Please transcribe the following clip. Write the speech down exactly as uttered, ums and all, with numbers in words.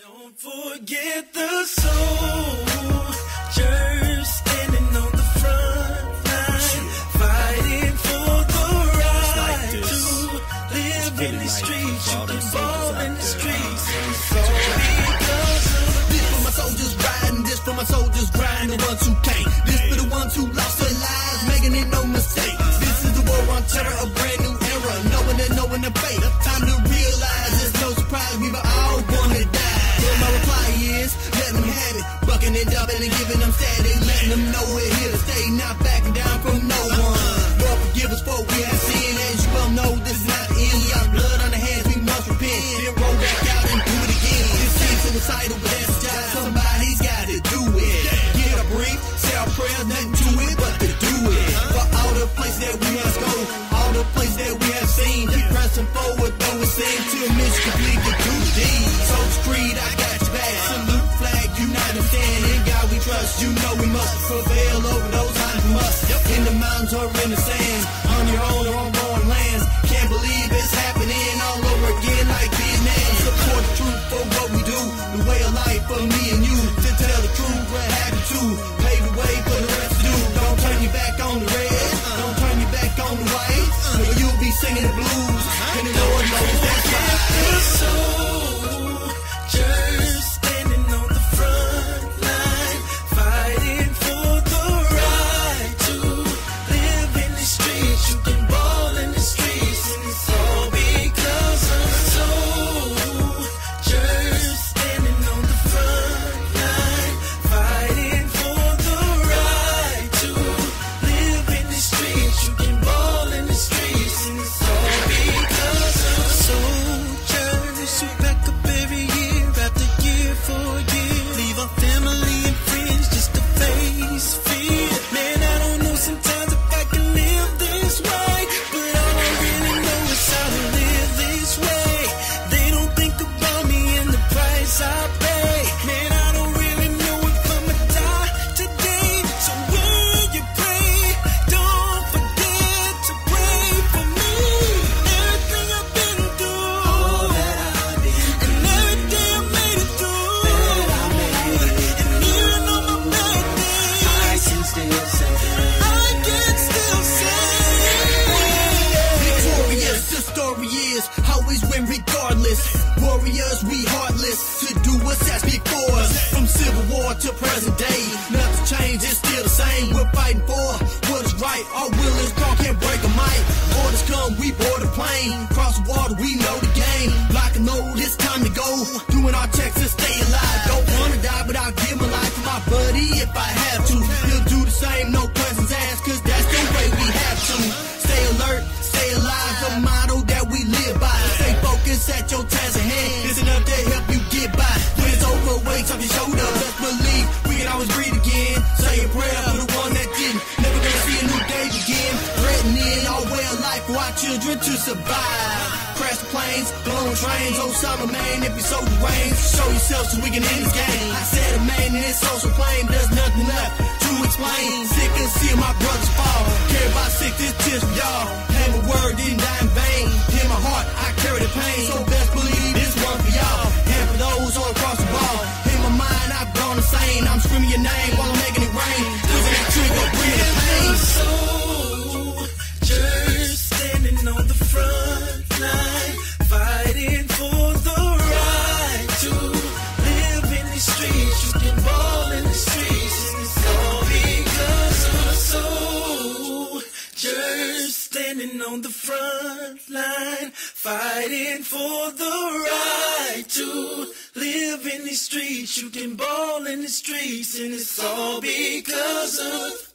Don't forget the soldiers standing on the front line, fighting for the right like to live really in the nice streets, shooting ball in the streets. So this for my soldiers riding, this for my soldiers grind, the ones who came, this for the ones who lost their lives, making it no mistake. This is the war on terror, a brand new era, knowing that knowing the fate. Time to realize it's no surprise we were all gonna die. My reply is, let them have it, bucking it up and giving them static, letting them know we're here to stay, not backing down from no one. Lord, forgive us for we have sin, as you well know, this is not the end. We got blood on the hands, we must repent, then roll back out and do it again. This seems suicidal, but that's the job, somebody's got to do it. Get a brief, say our prayers, nothing to it but to do it. For all the places that we must go, all the places that we have seen, keep pressing forward, though it seems to miss complete the two D's. Soul's Creed, I got salute flag, united stand, in God we trust. You know we must prevail over those eyes must. In the mountains or in the sands, on your own or on foreign lands. Can't believe it's happening all over again like Vietnam. Support the truth for what we do, the way of life for me and you. To tell the truth, we're happy to pave the way for the rest to do. Don't turn your back on the red, don't turn your back on the white, or you'll be singing the blues. And the Lord knows that's right. Always win regardless. Warriors, we heartless to do what's asked before us. From Civil War to present day, nothing's changed, it's still the same. We're fighting for what is right. Our will is gone, can't break a mic. Orders come, we board a plane. Cross the water, we know the game. Lock and load, it's time to go. Doing our checks and stay alive. Don't wanna die, but I'll give my life for my buddy if I have to. He'll do the same, no questions asked, cause that's the way we have to. Stay alert, stay alive, the motto that we live by. Stay focused at your task ahead, it's enough to help you get by. When it's over, wait till you showed up. Let's believe we can always breathe again. Say a prayer for the one that didn't. Never gonna see a new day again. Threatening our way of life for our children to survive. Crash planes, blown trains, old summer man, if you so deranged, show yourself so we can end this game. I said a man in his social plane, there's nothing left to explain. Sick and see my brothers fall, care about sick, this tears for y'all. And my word didn't die in vain, in my heart I carry the pain. So best believe this one for y'all, and for those all across the ball. In my mind I've gone insane, I'm screaming your name while I'm making it rain. Losing that trigger, breathing pain. Soldiers standing on the front line, fighting for the right to live in the streets, shooting ball in the streets. It's all because of the soldiers standing on the front line, fighting for the right to live in the streets, shooting ball in the streets. And it's all because of